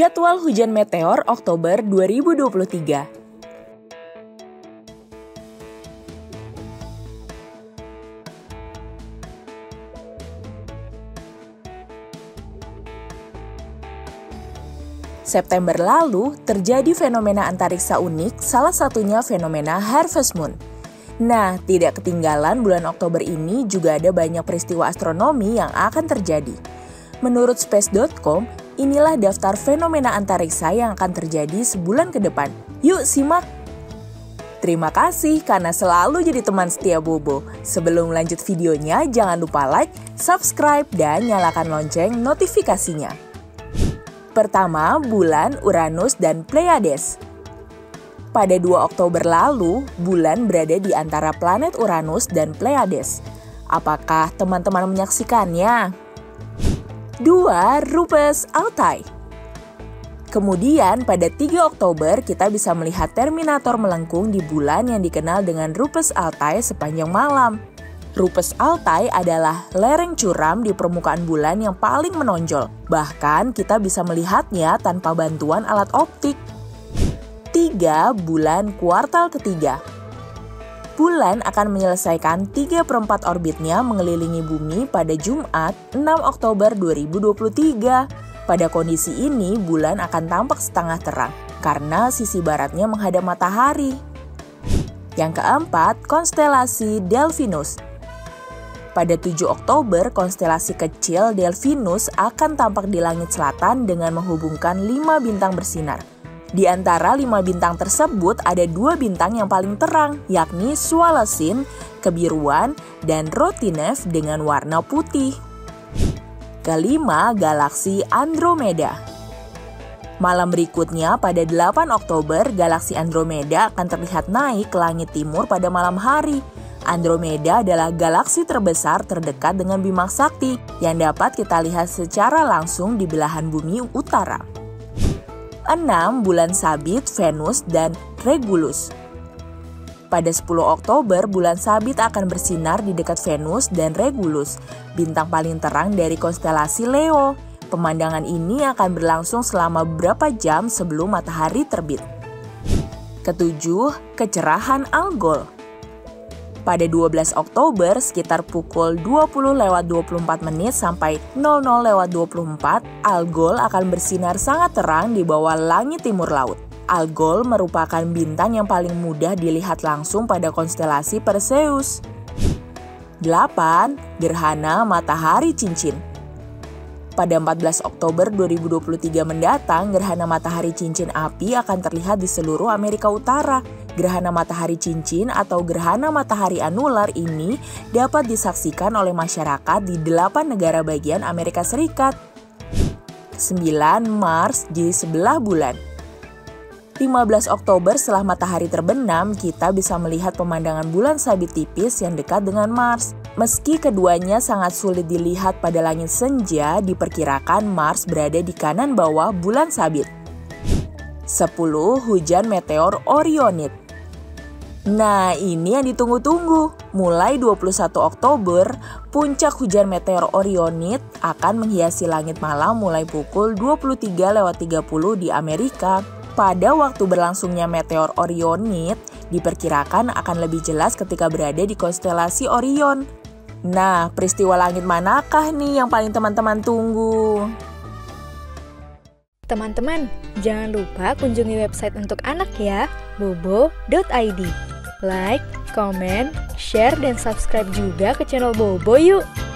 Jadwal hujan meteor Oktober 2023. September lalu, terjadi fenomena antariksa unik, salah satunya fenomena Harvest Moon. Nah, tidak ketinggalan bulan Oktober ini juga ada banyak peristiwa astronomi yang akan terjadi. Menurut Space.com, inilah daftar fenomena antariksa yang akan terjadi sebulan ke depan. Yuk simak! Terima kasih karena selalu jadi teman setia Bobo. Sebelum lanjut videonya, jangan lupa like, subscribe, dan nyalakan lonceng notifikasinya. Pertama, bulan Uranus dan Pleiades. Pada 2 Oktober lalu, bulan berada di antara planet Uranus dan Pleiades. Apakah teman-teman menyaksikannya? 2. Rupes Altai. Kemudian, pada 3 Oktober kita bisa melihat terminator melengkung di bulan yang dikenal dengan Rupes Altai sepanjang malam. Rupes Altai adalah lereng curam di permukaan bulan yang paling menonjol. Bahkan kita bisa melihatnya tanpa bantuan alat optik. 3. Bulan kuartal ketiga. Bulan akan menyelesaikan 3/4 orbitnya mengelilingi bumi pada Jumat 6 Oktober 2023. Pada kondisi ini bulan akan tampak setengah terang karena sisi baratnya menghadap matahari. Yang keempat, konstelasi Delphinus. Pada 7 Oktober, konstelasi kecil Delphinus akan tampak di langit selatan dengan menghubungkan 5 bintang bersinar. Di antara 5 bintang tersebut ada 2 bintang yang paling terang, yakni Swalesin, kebiruan, dan rotinef dengan warna putih. Kelima, galaksi Andromeda. Malam berikutnya pada 8 Oktober, galaksi Andromeda akan terlihat naik ke langit timur pada malam hari. Andromeda adalah galaksi terbesar terdekat dengan Bima Sakti yang dapat kita lihat secara langsung di belahan bumi utara. 6. Bulan Sabit, Venus, dan Regulus. Pada 10 Oktober, bulan Sabit akan bersinar di dekat Venus dan Regulus, bintang paling terang dari konstelasi Leo. Pemandangan ini akan berlangsung selama beberapa jam sebelum matahari terbit. Ketujuh, kecerahan Algol. Pada 12 Oktober sekitar pukul 20:24 sampai 00:24, Algol akan bersinar sangat terang di bawah langit timur laut. Algol merupakan bintang yang paling mudah dilihat langsung pada konstelasi Perseus. 8. Gerhana Matahari Cincin. Pada 14 Oktober 2023 mendatang, gerhana matahari cincin api akan terlihat di seluruh Amerika Utara. Gerhana matahari cincin atau gerhana matahari anular ini dapat disaksikan oleh masyarakat di 8 negara bagian Amerika Serikat. 9. Mars di sebelah bulan. 15 Oktober setelah matahari terbenam, kita bisa melihat pemandangan bulan sabit tipis yang dekat dengan Mars. Meski keduanya sangat sulit dilihat pada langit senja, diperkirakan Mars berada di kanan bawah bulan sabit. 10. Hujan meteor Orionid. Nah, ini yang ditunggu-tunggu. Mulai 21 Oktober, puncak hujan meteor Orionid akan menghiasi langit malam mulai pukul 23:30 di Amerika. Pada waktu berlangsungnya meteor Orionid, diperkirakan akan lebih jelas ketika berada di konstelasi Orion. Nah, peristiwa langit manakah nih yang paling teman-teman tunggu? Teman-teman, jangan lupa kunjungi website untuk anak ya, bobo.id. Like, comment, share, dan subscribe juga ke channel Bobo yuk!